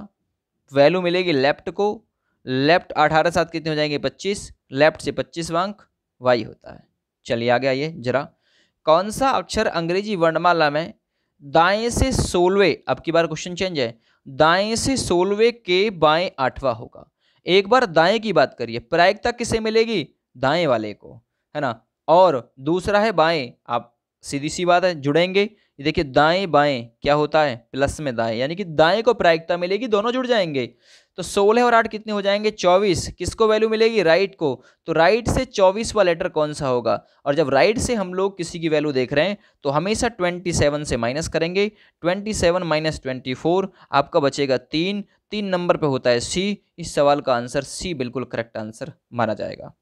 वैल्यू मिलेगी लेफ्ट को, लेफ्ट 18 साथ कितने हो जाएंगे, 25, लेफ्ट से 25वां अंक वाई होता है। चलिए आगे आइए जरा। कौन सा अक्षर अंग्रेजी वर्णमाला में दाएं से 16वें, अब की बार क्वेश्चन चेंज है, दाएं से 16वें के बाएं 8वां होगा? एक बार दाएं की बात करिए, प्रायिकता किसे मिलेगी, दाएं वाले को, है ना, और दूसरा है बाएं, आप सीधी सी बात है जुड़ेंगे। देखिए दाएं बाएं क्या होता है, प्लस में दाएं, यानी कि दाएं को प्रायिकता मिलेगी, दोनों जुड़ जाएंगे। तो 16 और 8 कितने हो जाएंगे, 24, किसको वैल्यू मिलेगी, राइट को। तो राइट से 24वां लेटर कौन सा होगा, और जब राइट से हम लोग किसी की वैल्यू देख रहे हैं तो हमेशा 27 से माइनस करेंगे। 27 माइनस 24 आपका बचेगा 3 नंबर पे होता है सी। इस सवाल का आंसर सी बिल्कुल करेक्ट आंसर माना जाएगा।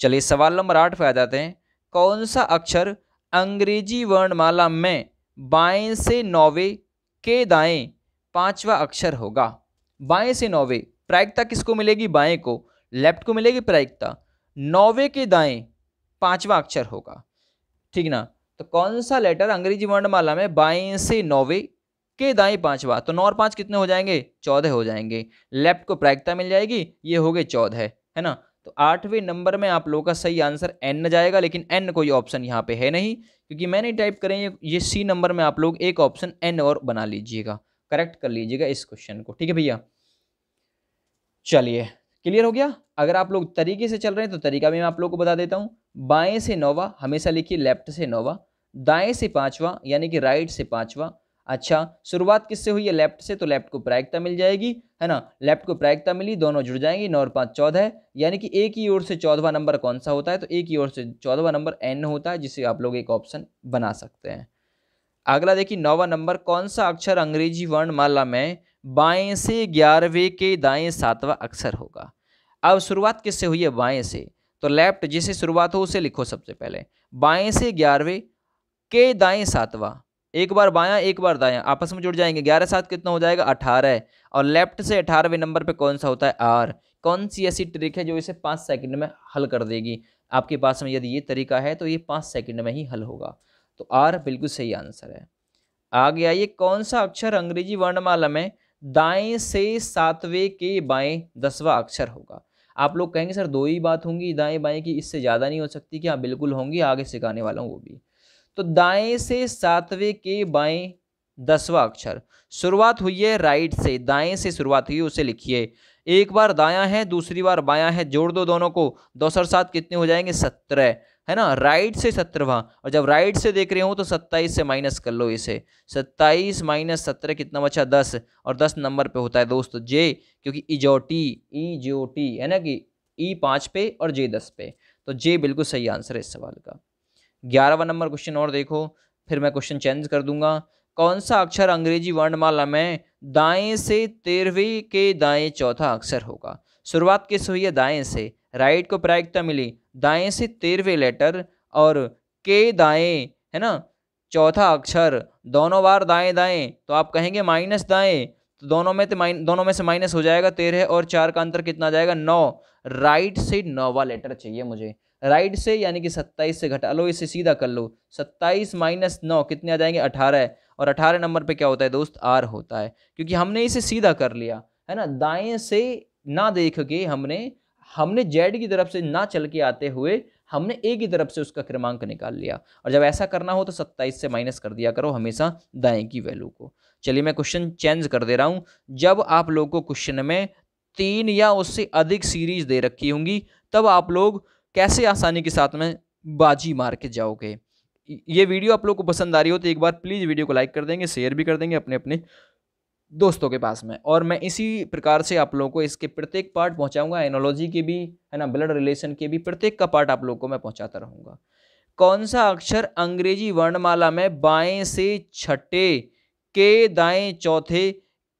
चलिए सवाल नंबर 8 पे आ जाते हैं। कौन सा अक्षर अंग्रेजी वर्णमाला में बाएं से 9वें के दाएं 5वां अक्षर होगा? बाएं से 9वें, प्रायिकता किसको मिलेगी, बाएं को, लेफ्ट को मिलेगी प्रायिकता। 9वें के दाएं 5वां अक्षर होगा, ठीक ना। तो कौन सा लेटर अंग्रेजी वर्णमाला में बाएं से 9वें के दाएं 5वां, तो 9 और 5 कितने हो जाएंगे, 14 हो जाएंगे। लेफ्ट को प्रायिकता मिल जाएगी, ये हो गए 14, है ना। तो 8वें नंबर में आप लोगों का सही आंसर एन जाएगा, लेकिन एन कोई ऑप्शन यहाँ पे है नहीं, क्योंकि मैंने टाइप करें ये सी नंबर में। आप लोग एक ऑप्शन एन और बना लीजिएगा, करेक्ट कर लीजिएगा इस क्वेश्चन को, ठीक है भैया। चलिए क्लियर हो गया। अगर आप लोग तरीके से चल रहे हैं तो तरीका भी मैं आप लोग को बता देता हूँ। बाएं से 9वां हमेशा लिखिए, लेफ्ट से 9वां, दाएँ से 5वां, यानी कि राइट से 5वां। अच्छा, शुरुआत किससे हुई है, लेफ्ट से, तो लेफ्ट को प्रायिकता मिल जाएगी, है ना। लेफ्ट को प्रायिकता मिली, दोनों जुड़ जाएंगे, 9 और 5 14, यानी कि एक ही ओर से 14वां नंबर कौन सा होता है, तो एक ही ओर से 14वां नंबर एन होता है, जिसे आप लोग एक ऑप्शन बना सकते हैं। अगला देखिए 9वां नंबर। कौन सा अक्षर अंग्रेजी वर्णमाला में बाएं से 11वें के दाएं 7वां अक्षर होगा? अब शुरुआत किससे हुई है, बाएं से, तो लेफ्ट जिसे शुरुआत हो उसे लिखो सबसे पहले। बाएं से 11वें के दाएं 7वां, एक बार बायां एक बार दायां आपस में जुड़ जाएंगे। 11 7 कितना हो जाएगा 18। और लेफ्ट से 18वें नंबर पे कौन सा होता है आर। कौन सी ऐसी ट्रिक है जो इसे 5 सेकंड में हल कर देगी? आपके पास में यदि ये तरीका है तो ये 5 सेकंड में ही हल होगा। तो आर बिल्कुल सही आंसर है। आगे आइए, कौन सा अक्षर अंग्रेजी वर्णमाला में दाएं से 7वें के बाएं 10वां अक्षर होगा? आप लोग कहेंगे सर दो ही बात होंगी दाएं बाएं की, इससे ज़्यादा नहीं हो सकती कि? हाँ बिल्कुल होंगी, आगे सिखाने वाला हूँ वो भी। तो दाएं से 7वें के बाएं 10वां अक्षर, शुरुआत हुई है राइट से, दाएं से शुरुआत हुई उसे लिखिए। एक बार दायां है दूसरी बार बायां है, जोड़ दो दोनों को, 2 और 7 कितने हो जाएंगे 17 है ना। राइट से 17वां, और जब राइट से देख रहे हो तो 27 से माइनस कर लो इसे। 27 - 17 कितना बचा 10, और 10 नंबर पे होता है दोस्तों जे, क्योंकि इजोटी ईजोटी है ना, कि ई 5 पे और जे 10 पे, तो जे बिल्कुल सही आंसर है इस सवाल का। 11वां नंबर क्वेश्चन और देखो, फिर मैं क्वेश्चन चेंज कर दूंगा। कौन सा अक्षर अंग्रेजी वर्णमाला में दाएं से 13वें के दाएं 4वां अक्षर होगा? शुरुआत किस हुई है दाएं से, राइट को प्रायिकता मिली, दाएं से 13वें लेटर और के दाएं है ना 4वां अक्षर, दोनों बार दाएं दाएं, तो आप कहेंगे माइनस दाएं, तो दोनों में से माइनस हो जाएगा 13 और 4 का अंतर कितना आ जाएगा 9। राइट से 9वां लेटर चाहिए मुझे, राइट से यानी कि 27 से घटा लो इसे, सीधा कर लो। 27 - 9 कितने आ जाएंगे 18, और 18 नंबर पे क्या होता है दोस्त आर होता है, क्योंकि हमने इसे सीधा कर लिया है ना। दाएं से ना देख के हमने जेड की तरफ से ना चल के आते हुए हमने ए की तरफ से उसका क्रमांक निकाल लिया, और जब ऐसा करना हो तो 27 से माइनस कर दिया करो हमेशा दाएं की वैल्यू को। चलिए मैं क्वेश्चन चेंज कर दे रहा हूँ। जब आप लोग को क्वेश्चन में 3 या उससे अधिक सीरीज दे रखी होंगी तब आप लोग कैसे आसानी के साथ में बाजी मार के जाओगे। ये वीडियो आप लोग को पसंद आ रही हो तो एक बार प्लीज़ वीडियो को लाइक कर देंगे, शेयर भी कर देंगे अपने अपने दोस्तों के पास में, और मैं इसी प्रकार से आप लोगों को इसके प्रत्येक पार्ट पहुंचाऊंगा। एनोलॉजी के भी है ना, ब्लड रिलेशन के भी, प्रत्येक का पार्ट आप लोगों को मैं पहुंचाता रहूंगा। कौन सा अक्षर अंग्रेजी वर्णमाला में बाएं से 6ठे के दाएं 4थे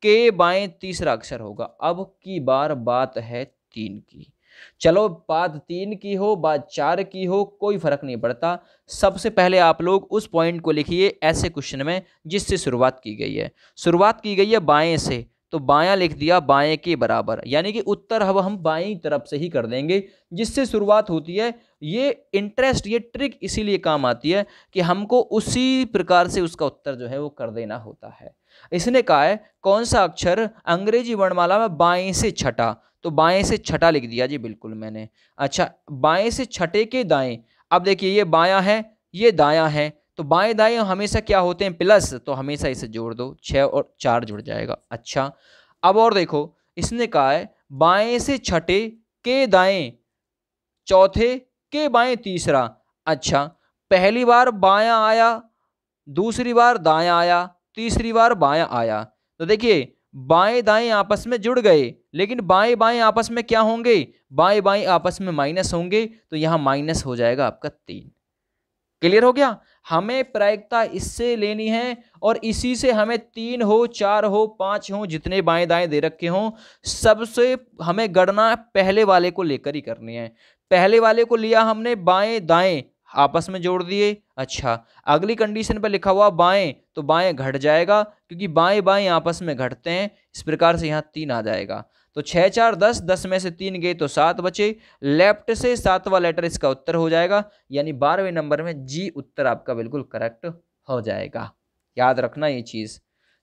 के बाएं 3रा अक्षर होगा? अब की बार बात है 3 की, चलो बात 3 की हो बात 4 की हो कोई फर्क नहीं पड़ता। सबसे पहले आप लोग उस पॉइंट को लिखिए ऐसे क्वेश्चन में जिससे शुरुआत की गई है। शुरुआत की गई है बाएं से, तो बायां लिख दिया बाएं के बराबर, यानी कि उत्तर हम बाईं तरफ से ही कर देंगे जिससे शुरुआत होती है। ये इंटरेस्ट, ये ट्रिक इसीलिए काम आती है कि हमको उसी प्रकार से उसका उत्तर जो है वो कर देना होता है। इसने कहा है कौन सा अक्षर अंग्रेजी वर्णमाला में बाएं से 6ठा, तो बाएं से 6ठा लिख दिया जी बिल्कुल मैंने। अच्छा, बाएं से 6ठे के दाएं, अब देखिए ये बायां है ये दायां है, तो बाएं दाएं हमेशा क्या होते हैं प्लस, तो हमेशा इसे जोड़ दो, 6 और 4 जुड़ जाएगा। अच्छा, अब और देखो, इसने कहा है बाएं से 6ठे के दाएं 4थे के बाएं 3रा। अच्छा, पहली बार बायां आया, दूसरी बार दायां आया, तीसरी बार बायां आया, तो देखिए बाएं दाएं आपस में जुड़ गए, लेकिन बाएं बाएं आपस में क्या होंगे, बाएं बाएं आपस में माइनस होंगे, तो यहाँ माइनस हो जाएगा आपका 3। क्लियर हो गया? हमें प्रायिकता इससे लेनी है, और इसी से हमें 3 हो 4 हो 5 हो जितने बाएं दाएं दे रखे हों सबसे हमें गणना पहले वाले को लेकर ही करनी है। पहले वाले को लिया हमने बाएं दाएं आपस में जोड़ दिए। अच्छा, अगली कंडीशन पर लिखा हुआ बाएं, तो बाएं घट जाएगा क्योंकि बाएं बाएं आपस में घटते हैं, इस प्रकार से यहाँ 3 आ जाएगा। तो 6 4 10, 10 में से 3 गए तो 7 बचे। लेफ्ट से 7वां लेटर इसका उत्तर हो जाएगा, यानी 12वें नंबर में जी उत्तर आपका बिल्कुल करेक्ट हो जाएगा। याद रखना ये चीज़।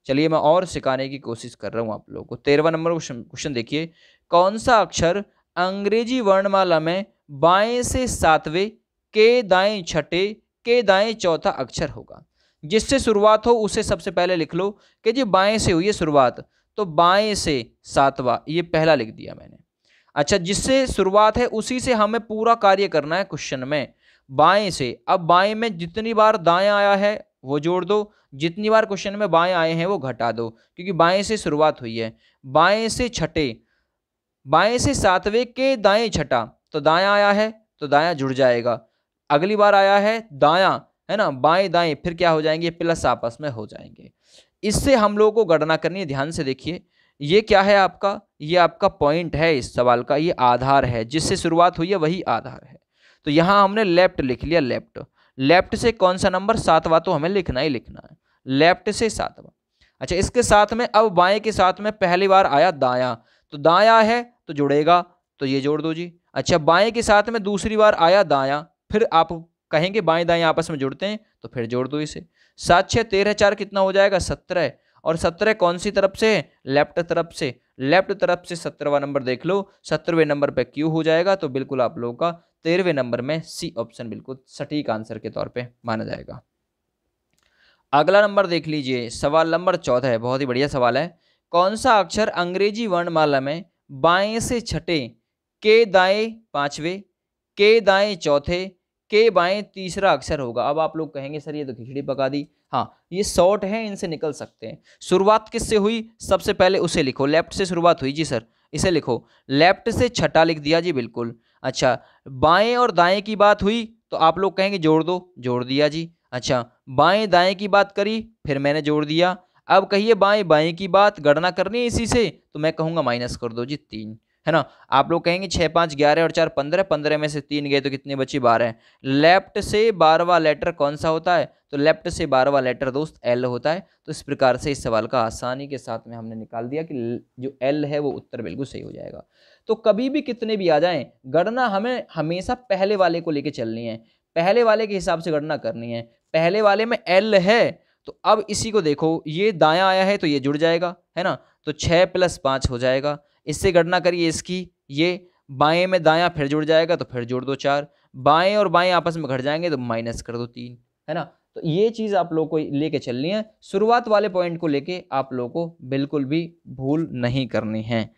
चलिए मैं और सिखाने की कोशिश कर रहा हूँ आप लोगों को। 13वां नंबर क्वेश्चन देखिए, कौन सा अक्षर अंग्रेजी वर्णमाला में बाएं से 7वें के दाएं 6ठे के दाएं 4वां अक्षर होगा? जिससे शुरुआत हो उसे सबसे पहले लिख लो कि जी बाएं से हुई है शुरुआत, तो बाएं से 7वां ये पहला लिख दिया मैंने। अच्छा, जिससे शुरुआत है उसी से हमें पूरा कार्य करना है क्वेश्चन में। बाएं से, अब बाएं में जितनी बार दायां आया है वो जोड़ दो, जितनी बार क्वेश्चन में बाएं आए हैं वो घटा दो, क्योंकि बाएं से शुरुआत हुई है। बाएं से 6ठे, बाएं से 7वें के दाएं 6ठा, तो दायां आया है तो दायां जुड़ जाएगा। अगली बार आया है दायां है ना, बाएं दाएं फिर क्या हो जाएंगे प्लस आपस में हो जाएंगे। इससे हम लोगों को गणना करनी है, ध्यान से देखिए। ये क्या है आपका, ये आपका पॉइंट है इस सवाल का, ये आधार है, जिससे शुरुआत हुई है वही आधार है। तो यहाँ हमने लेफ्ट लिख लिया, लेफ्ट, लेफ्ट से कौन सा नंबर, सातवां, तो हमें लिखना ही लिखना है, लेफ्ट से सातवां। अच्छा, इसके साथ में अब बाएं के साथ में पहली बार आया दायां, तो दायां है तो जुड़ेगा, तो ये जोड़ दो जी। अच्छा, बाएं के साथ में दूसरी बार आया दायां, फिर आप कहेंगे बाएं दाएं आपस में जुड़ते हैं, तो फिर जोड़ दो इसे। 7 6 13 4 कितना हो जाएगा, 17। और 17 कौन सी तरफ से, लेफ्ट तरफ से, लेफ्ट तरफ से 17वां नंबर देख लो, 17वें नंबर पे क्यू हो जाएगा, तो बिल्कुल आप लोगों का 13वें नंबर में सी ऑप्शन बिल्कुल सटीक आंसर के तौर पे माना जाएगा। अगला नंबर देख लीजिए, सवाल नंबर 14 है, बहुत ही बढ़िया सवाल है। कौन सा अक्षर अंग्रेजी वर्णमाला में बाएं से छठे, के दाएं पांचवे, के दाएं चौथे, के बाएं तीसरा अक्षर होगा। अब आप लोग कहेंगे सर ये तो खिचड़ी पका दी। हाँ, ये शॉर्ट है, इनसे निकल सकते हैं। शुरुआत किससे हुई, सबसे पहले उसे लिखो, लेफ्ट से शुरुआत हुई जी सर, इसे लिखो, लेफ्ट से छठा लिख दिया जी, बिल्कुल। अच्छा, बाएं और दाएं की बात हुई तो आप लोग कहेंगे जोड़ दो, जोड़ दिया जी। अच्छा, बाएं दाएं की बात करी, फिर मैंने जोड़ दिया। अब कहिए बाएं बाएं की बात, गणना करनी है इसी से, तो मैं कहूँगा माइनस कर दो जी 3, है ना। आप लोग कहेंगे 6 5 11 और 4 15, 15 में से 3 गए तो कितने बची 12। लेफ्ट से 12वां लेटर कौन सा होता है, तो लेफ्ट से 12वां लेटर दोस्त एल होता है। तो इस प्रकार से इस सवाल का आसानी के साथ में हमने निकाल दिया कि जो एल है वो उत्तर बिल्कुल सही हो जाएगा। तो कभी भी कितने भी आ जाएं, गणना हमें हमेशा पहले वाले को लेके चलनी है, पहले वाले के हिसाब से गणना करनी है। पहले वाले में एल है, तो अब इसी को देखो, ये दायां आया है तो ये जुड़ जाएगा, है ना, तो 6 + 5 हो जाएगा। इससे गणना करिए इसकी, ये बाएं में दायां फिर जुड़ जाएगा, तो फिर जोड़ दो 4। बाएं और बाएं आपस में घट जाएंगे तो माइनस कर दो 3, है ना। तो ये चीज़ आप लोग को लेके चलनी है, शुरुआत वाले पॉइंट को लेके आप लोग को बिल्कुल भी भूल नहीं करनी है।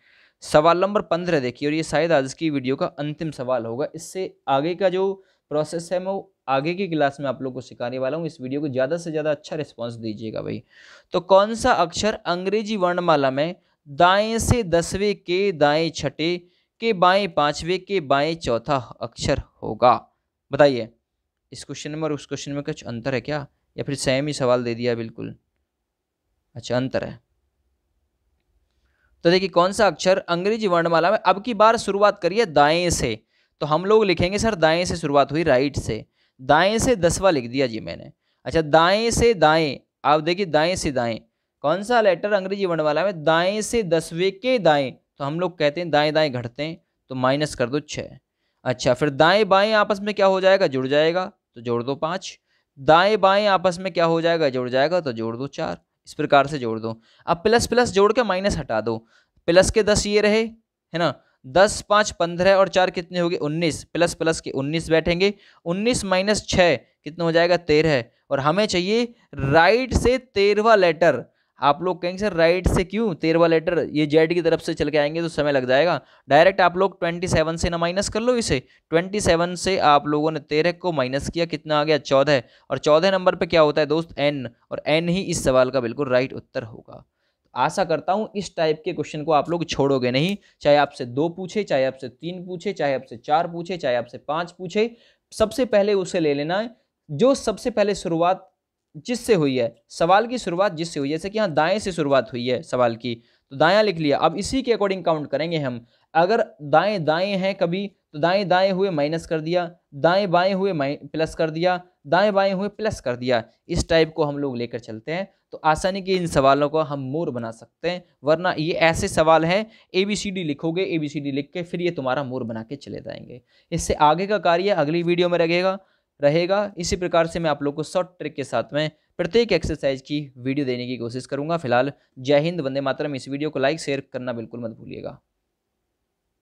सवाल नंबर 15 देखिए, और ये शायद आज की वीडियो का अंतिम सवाल होगा। इससे आगे का जो प्रोसेस है मैं वो आगे की क्लास में आप लोग को सिखाने वाला हूँ। इस वीडियो को ज़्यादा से ज़्यादा अच्छा रिस्पॉन्स दीजिएगा भाई। तो कौन सा अक्षर अंग्रेजी वर्णमाला में दाएं से 10वें, के दाएं छठे, के बाएं पांचवें, के बाएं चौथा अक्षर होगा, बताइए। इस क्वेश्चन में और उस क्वेश्चन में कुछ अंतर है क्या, या फिर सेम ही सवाल दे दिया बिल्कुल? अच्छा, अंतर है। तो देखिए, कौन सा अक्षर अंग्रेजी वर्णमाला में अब की बार शुरुआत करिए दाएं से, तो हम लोग लिखेंगे सर दाएं से शुरुआत हुई, राइट से। दाएं से 10वां लिख दिया जी मैंने। अच्छा, दाएं से दाएं, आप देखिए दाएं से दाएं कौन सा लेटर अंग्रेजी वर्णमाला में दाएं से 10वें, के दाएं, तो हम लोग कहते हैं दाएं दाएं घटते हैं, तो माइनस कर दो 6। अच्छा, फिर दाएं बाएं आपस में क्या हो जाएगा, जुड़ जाएगा, तो जोड़ दो 5। दाएं बाएं आपस में क्या हो जाएगा, जुड़ जाएगा, तो जोड़ दो 4। इस प्रकार से जोड़ दो। अब प्लस प्लस जोड़ के माइनस हटा दो। प्लस के 10 ये रहे, है ना, 10 5 15 और 4 कितने हो गए 19। प्लस प्लस के 19 बैठेंगे, 19 - 6 कितना हो जाएगा 13। और हमें चाहिए राइट से 13वां लेटर। आप लोग कहेंगे सर राइट से क्यों, 13वां लेटर, ये जेड की तरफ से चल के आएंगे तो समय लग जाएगा। डायरेक्ट आप लोग 27 से ना माइनस कर लो इसे। 27 से आप लोगों ने 13 को माइनस किया, कितना आ गया 14। और 14 नंबर पे क्या होता है दोस्त एन, और एन ही इस सवाल का बिल्कुल राइट उत्तर होगा। आशा करता हूँ इस टाइप के क्वेश्चन को आप लोग छोड़ोगे नहीं, चाहे आपसे 2 पूछे, चाहे आपसे 3 पूछे, चाहे आपसे 4 पूछे, चाहे आपसे 5 पूछे। सबसे पहले उसे ले लेना है जो सबसे पहले शुरुआत जिससे हुई है, सवाल की शुरुआत जिससे हुई है। जैसे कि यहाँ दाएं से शुरुआत हुई है सवाल की, तो दायां लिख लिया। अब इसी के अकॉर्डिंग काउंट करेंगे हम। अगर दाएं दाएं हैं कभी, तो दाएं दाएं हुए माइनस कर दिया, दाएं बाएं हुए प्लस कर दिया, दाएं बाएं हुए प्लस कर दिया। इस टाइप को हम लोग लेकर चलते हैं तो आसानी के इन सवालों को हम मोर बना सकते हैं। वरना ये ऐसे सवाल हैं, ABCD लिखोगे, ABCD लिख के फिर ये तुम्हारा मोर बना के चले जाएंगे। इससे आगे का कार्य अगली वीडियो में रहेगा। इसी प्रकार से मैं आप लोग को शॉर्ट ट्रिक के साथ में प्रत्येक एक्सरसाइज की वीडियो देने की कोशिश करूंगा। फिलहाल जय हिंद, वंदे मातरम। इस वीडियो को लाइक शेयर करना बिल्कुल मत भूलिएगा।